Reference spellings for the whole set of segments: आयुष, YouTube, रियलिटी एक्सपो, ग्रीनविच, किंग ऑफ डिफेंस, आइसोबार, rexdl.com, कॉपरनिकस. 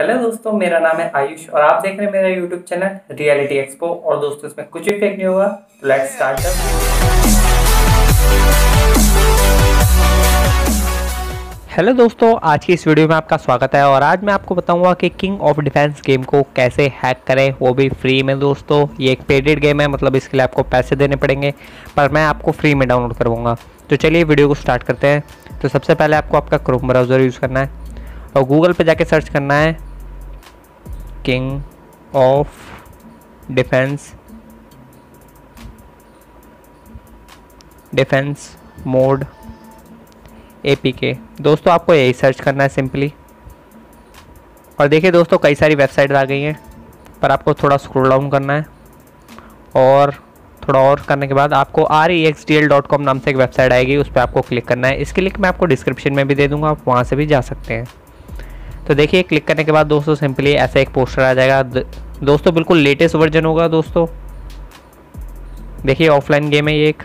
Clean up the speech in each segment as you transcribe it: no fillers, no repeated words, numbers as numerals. Hello दोस्तों, मेरा नाम है आयुष और आप देख रहे हैं मेरा यूट्यूब चैनल रियलिटी एक्सपो। और दोस्तों, इसमें कुछ भी फेक नहीं होगा, तो लेट्स स्टार्ट। हेलो दोस्तों, आज की इस वीडियो में आपका स्वागत है और आज मैं आपको बताऊंगा कि किंग ऑफ डिफेंस गेम को कैसे हैक करें, वो भी फ्री में। दोस्तों, ये एक पेडेड गेम है, मतलब इसके लिए आपको पैसे देने पड़ेंगे, पर मैं आपको फ्री में डाउनलोड करवाऊंगा। तो चलिए वीडियो को स्टार्ट करते हैं। तो सबसे पहले आपको आपका क्रोम ब्राउज़र यूज़ करना है और गूगल पे जाके सर्च करना है किंग ऑफ डिफेंस mod APK. दोस्तों, आपको यही सर्च करना है सिंपली। और देखिए दोस्तों, कई सारी वेबसाइट आ गई हैं, पर आपको थोड़ा स्क्रॉल डाउन करना है और थोड़ा और करने के बाद आपको rexdl.com नाम से एक वेबसाइट आएगी, उस पर आपको क्लिक करना है। इसकी लिंक मैं आपको डिस्क्रिप्शन में भी दे दूँगा, आप वहाँ से भी जा सकते हैं। तो देखिए, क्लिक करने के बाद दोस्तों सिंपली ऐसा एक पोस्टर आ जाएगा। दोस्तों, बिल्कुल लेटेस्ट वर्जन होगा। दोस्तों देखिए, ऑफलाइन गेम है ये एक।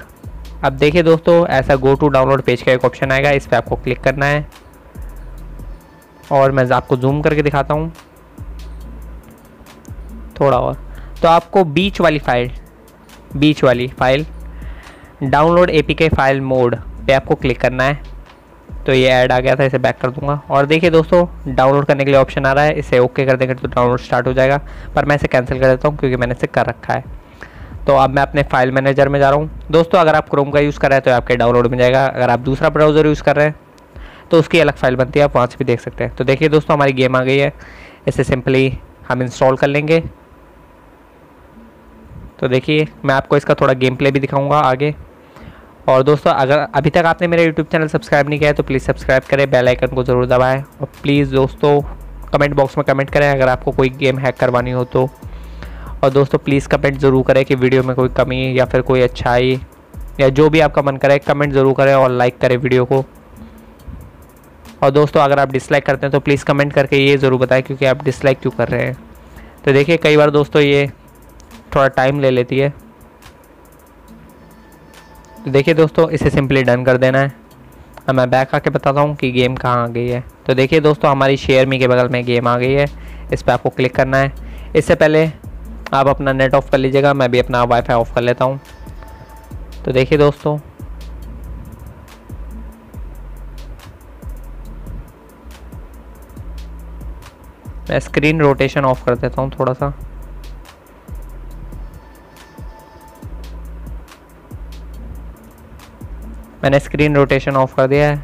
अब देखिए दोस्तों, ऐसा गो टू डाउनलोड पेज का एक ऑप्शन आएगा, इस पर आपको क्लिक करना है। और मैं आपको जूम करके दिखाता हूँ थोड़ा और। तो आपको बीच वाली file download APK file mod पे आपको क्लिक करना है। तो ये ऐड आ गया था, इसे बैक कर दूंगा। और देखिए दोस्तों, डाउनलोड करने के लिए ऑप्शन आ रहा है, इसे ओके कर देंगे तो डाउनलोड स्टार्ट हो जाएगा, पर मैं इसे कैंसिल कर देता हूँ क्योंकि मैंने इसे कर रखा है। तो अब मैं अपने फाइल मैनेजर में जा रहा हूँ। दोस्तों, अगर आप क्रोम का यूज़ कर रहे हैं तो आपके डाउनलोड में जाएगा, अगर आप दूसरा ब्राउज़र यूज़ कर रहे हैं तो उसकी अलग फाइल बनती है, आप वहाँ से भी देख सकते हैं। तो देखिए दोस्तों, हमारी गेम आ गई है, इसे सिंपली हम इंस्टॉल कर लेंगे। तो देखिए, मैं आपको इसका थोड़ा गेम प्ले भी दिखाऊँगा आगे। और दोस्तों, अगर अभी तक आपने मेरा YouTube चैनल सब्सक्राइब नहीं किया है तो प्लीज़ सब्सक्राइब करें, बेल आइकन को ज़रूर दबाएं। और प्लीज़ दोस्तों, कमेंट बॉक्स में कमेंट करें अगर आपको कोई गेम हैक करवानी हो तो। और दोस्तों, प्लीज़ कमेंट ज़रूर करें कि वीडियो में कोई कमी या फिर कोई अच्छाई या जो भी आपका मन करे, कमेंट ज़रूर करें और लाइक करें वीडियो को। और दोस्तों, अगर आप डिसलाइक करते हैं तो प्लीज़ कमेंट करके ये ज़रूर बताएं क्योंकि आप डिसलाइक क्यों कर रहे हैं। तो देखिए, कई बार दोस्तों ये थोड़ा टाइम ले लेती है। तो देखिए दोस्तों, इसे सिंपली डन कर देना है। अब मैं बैक आके बताता हूँ कि गेम कहाँ आ गई है। तो देखिए दोस्तों, हमारी शेयर मी के बगल में गेम आ गई है, इस पर आपको क्लिक करना है। इससे पहले आप अपना नेट ऑफ़ कर लीजिएगा, मैं भी अपना वाईफाई ऑफ़ कर लेता हूँ। तो देखिए दोस्तों, मैं स्क्रीन रोटेशन ऑफ़ कर देता हूँ थोड़ा सा। मैंने स्क्रीन रोटेशन ऑफ कर दिया है।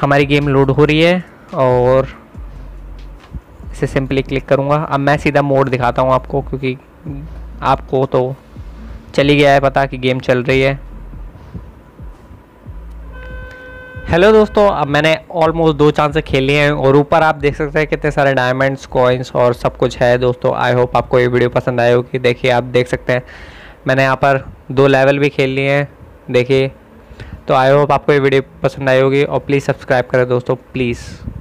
हमारी गेम लोड हो रही है और इसे सिंपली क्लिक करूँगा। अब मैं सीधा मोड दिखाता हूँ आपको, क्योंकि आपको तो चली गया है पता कि गेम चल रही है। हेलो दोस्तों, अब मैंने ऑलमोस्ट 2 चांसेस खेले हैं और ऊपर आप देख सकते हैं कितने सारे डायमंड्स, कॉइन्स और सब कुछ है। दोस्तों, आई होप आपको ये वीडियो पसंद आए होगी। देखिए, आप देख सकते हैं मैंने यहाँ पर 2 लेवल भी खेल लिए हैं। देखिए, तो आई होप आपको ये वीडियो पसंद आई होगी और प्लीज़ सब्सक्राइब करें दोस्तों, प्लीज़।